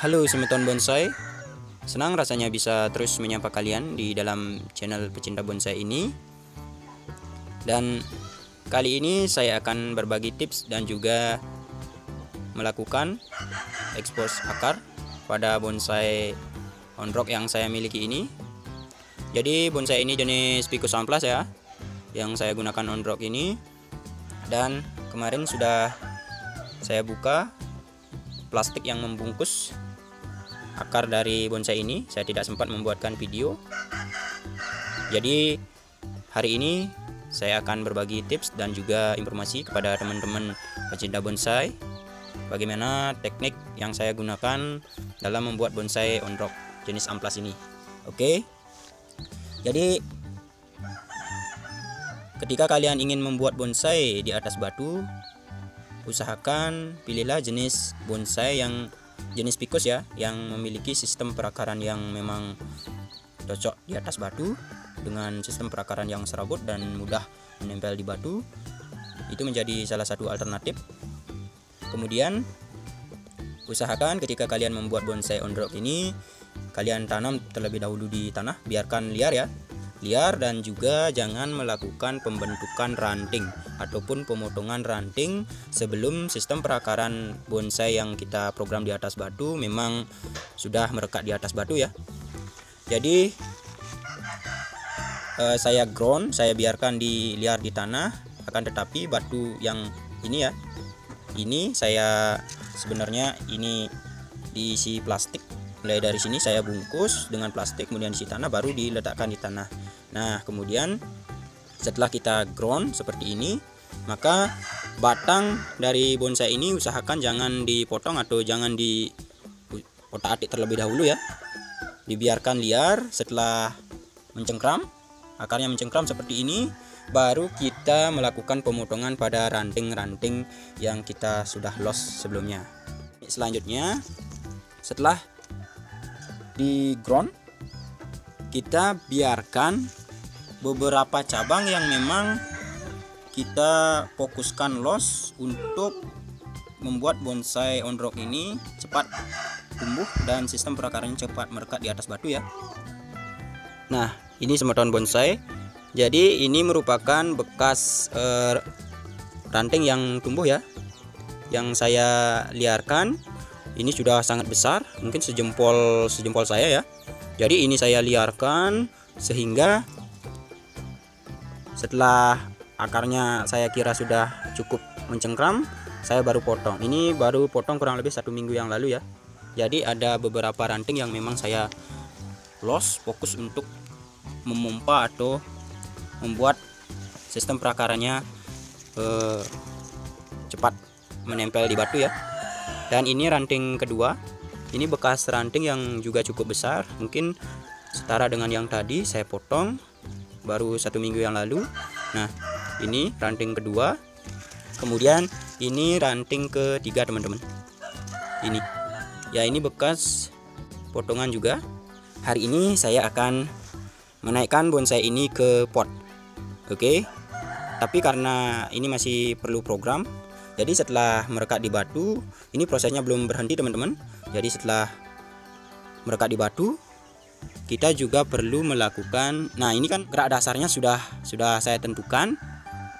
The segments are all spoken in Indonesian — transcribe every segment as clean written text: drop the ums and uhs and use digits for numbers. Halo Semeton Bonsai, senang rasanya bisa terus menyapa kalian di dalam channel pecinta bonsai ini. Dan kali ini saya akan berbagi tips dan juga melakukan ekspos akar pada bonsai onrok yang saya miliki ini. Jadi bonsai ini jenis ficus amplas ya, yang saya gunakan onrok ini. Dan kemarin sudah saya buka plastik yang membungkus akar dari bonsai ini. Saya tidak sempat membuatkan video, jadi hari ini saya akan berbagi tips dan juga informasi kepada teman-teman pecinta bonsai bagaimana teknik yang saya gunakan dalam membuat bonsai onrok jenis amplas ini. Oke, jadi ketika kalian ingin membuat bonsai di atas batu, usahakan pilihlah jenis bonsai yang jenis ficus ya, yang memiliki sistem perakaran yang memang cocok di atas batu dengan sistem perakaran yang serabut dan mudah menempel di batu. Itu menjadi salah satu alternatif. Kemudian usahakan ketika kalian membuat bonsai onrok ini, kalian tanam terlebih dahulu di tanah, biarkan liar ya, liar, dan juga jangan melakukan pembentukan ranting ataupun pemotongan ranting sebelum sistem perakaran bonsai yang kita program di atas batu memang sudah merekat di atas batu ya. Jadi saya ground, saya biarkan di liar di tanah, akan tetapi batu yang ini ya, ini saya sebenarnya ini diisi plastik. Mulai dari sini saya bungkus dengan plastik, kemudian isi tanah, baru diletakkan di tanah. Nah, kemudian setelah kita ground seperti ini, maka batang dari bonsai ini usahakan jangan dipotong atau jangan di otak-atik terlebih dahulu ya. Dibiarkan liar. Setelah mencengkram, akarnya mencengkram seperti ini, baru kita melakukan pemotongan pada ranting-ranting yang kita sudah los sebelumnya. Selanjutnya, setelah di ground, kita biarkan beberapa cabang yang memang kita fokuskan los untuk membuat bonsai onrok ini cepat tumbuh dan sistem perakarannya cepat merekat di atas batu ya. Nah, ini Semeton Bonsai. Jadi ini merupakan bekas ranting yang tumbuh ya, yang saya liarkan. Ini sudah sangat besar, mungkin sejempol saya ya. Jadi ini saya liarkan sehingga setelah akarnya saya kira sudah cukup mencengkram, saya baru potong. Ini baru potong kurang lebih 1 minggu yang lalu ya. Jadi ada beberapa ranting yang memang saya los, fokus untuk memompa atau membuat sistem perakarannya cepat menempel di batu ya. Dan ini ranting kedua, ini bekas ranting yang juga cukup besar, mungkin setara dengan yang tadi saya potong baru 1 minggu yang lalu. Nah, ini ranting kedua. Kemudian ini ranting ketiga teman-teman. Ini ya, ini bekas potongan juga. Hari ini saya akan menaikkan bonsai ini ke pot. Oke, tapi karena ini masih perlu program, jadi setelah merekat di batu, ini prosesnya belum berhenti teman-teman. Jadi setelah merekat di batu, kita juga perlu melakukan, nah ini kan gerak dasarnya sudah saya tentukan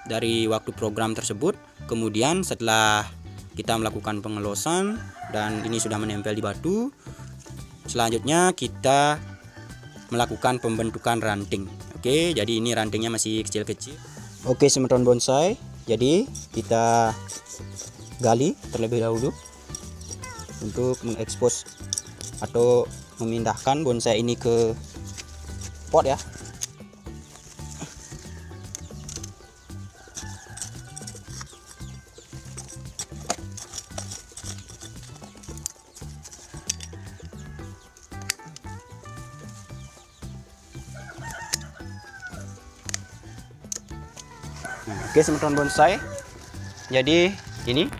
dari waktu program tersebut. Kemudian setelah kita melakukan pengelosan dan ini sudah menempel di batu, selanjutnya kita melakukan pembentukan ranting. Oke, jadi ini rantingnya masih kecil-kecil. Oke Semeton Bonsai, jadi kita gali terlebih dahulu untuk mengekspos atau memindahkan bonsai ini ke pot ya. Oke Semeton Bonsai, jadi ini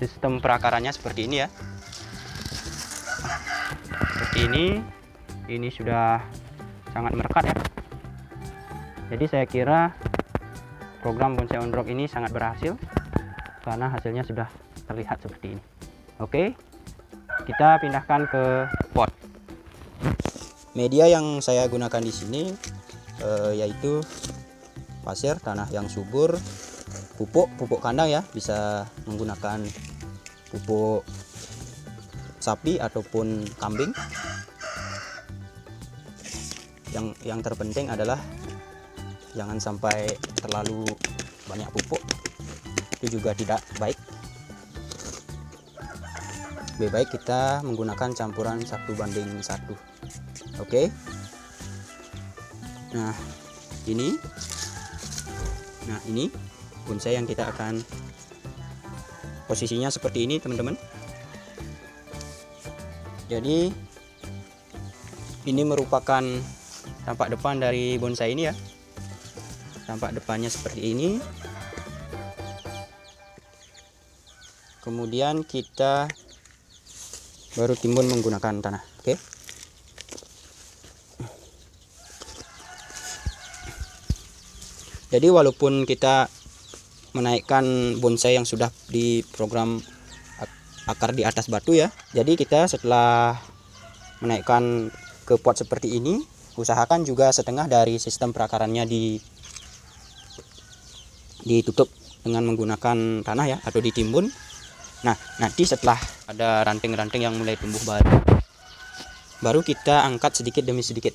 sistem perakarannya seperti ini ya, seperti ini sudah sangat merekat ya. Jadi saya kira program bonsai onrok ini sangat berhasil karena hasilnya sudah terlihat seperti ini. Oke, kita pindahkan ke pot. Media yang saya gunakan di sini yaitu pasir, tanah yang subur, pupuk kandang ya, bisa menggunakan pupuk sapi ataupun kambing. Yang terpenting adalah jangan sampai terlalu banyak pupuk, itu juga tidak baik. Lebih baik kita menggunakan campuran 1:1. Oke. Nah, ini. Nah, ini bonsai yang kita akan, posisinya seperti ini, teman-teman. Jadi ini merupakan tampak depan dari bonsai ini ya. Tampak depannya seperti ini. Kemudian kita baru timbun menggunakan tanah. Oke. Jadi walaupun kita menaikkan bonsai yang sudah di program akar di atas batu ya, jadi kita setelah menaikkan ke pot seperti ini, usahakan juga setengah dari sistem perakarannya ditutup dengan menggunakan tanah ya, atau ditimbun. Nah, nanti setelah ada ranting-ranting yang mulai tumbuh baru kita angkat sedikit demi sedikit.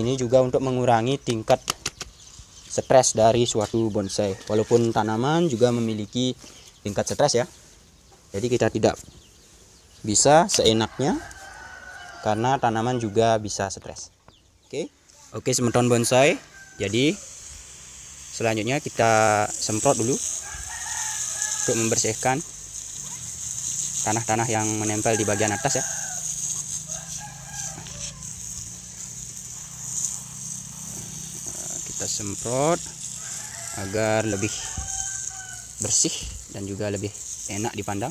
Ini juga untuk mengurangi tingkat stres dari suatu bonsai, walaupun tanaman juga memiliki tingkat stres ya. Jadi kita tidak bisa seenaknya karena tanaman juga bisa stres. Oke, semeton bonsai. Jadi selanjutnya kita semprot dulu untuk membersihkan tanah-tanah yang menempel di bagian atas ya. Kita semprot agar lebih bersih dan juga lebih enak dipandang.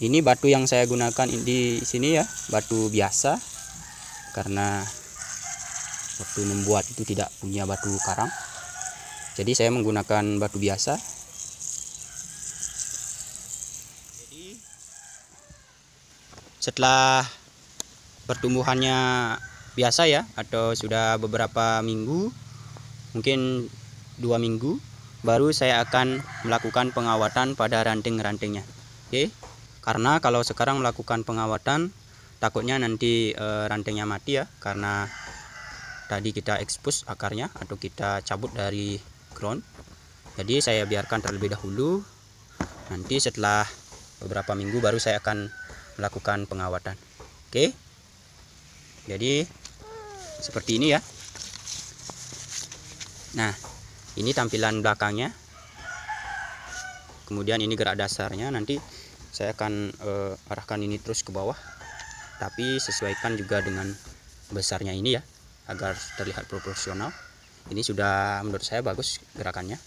Ini batu yang saya gunakan di sini ya, batu biasa, karena waktu membuat itu tidak punya batu karang, jadi saya menggunakan batu biasa. Jadi setelah pertumbuhannya biasa ya, atau sudah beberapa minggu, mungkin 2 minggu, baru saya akan melakukan pengawatan pada ranting-rantingnya. Oke, karena kalau sekarang melakukan pengawatan takutnya nanti rantingnya mati ya, karena tadi kita expose akarnya atau kita cabut dari ground. Jadi saya biarkan terlebih dahulu, nanti setelah beberapa minggu baru saya akan melakukan pengawatan. Oke. Jadi seperti ini ya. Nah, ini tampilan belakangnya. Kemudian ini gerak dasarnya. Nanti saya akan arahkan ini terus ke bawah, tapi sesuaikan juga dengan besarnya ini ya, agar terlihat proporsional. Ini sudah menurut saya bagus gerakannya.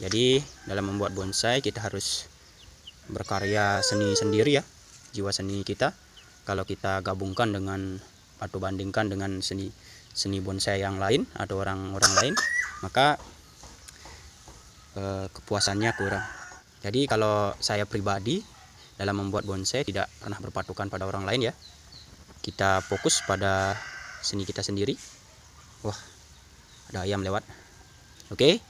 Jadi dalam membuat bonsai kita harus berkarya seni sendiri ya, jiwa seni kita. Kalau kita gabungkan dengan atau bandingkan dengan seni bonsai yang lain atau orang-orang lain, maka kepuasannya kurang. Jadi kalau saya pribadi dalam membuat bonsai tidak pernah berpatokan pada orang lain ya, kita fokus pada seni kita sendiri. Wah, ada ayam lewat. Oke,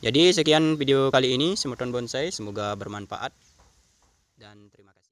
jadi sekian video kali ini, semeton bonsai, semoga bermanfaat dan terima kasih.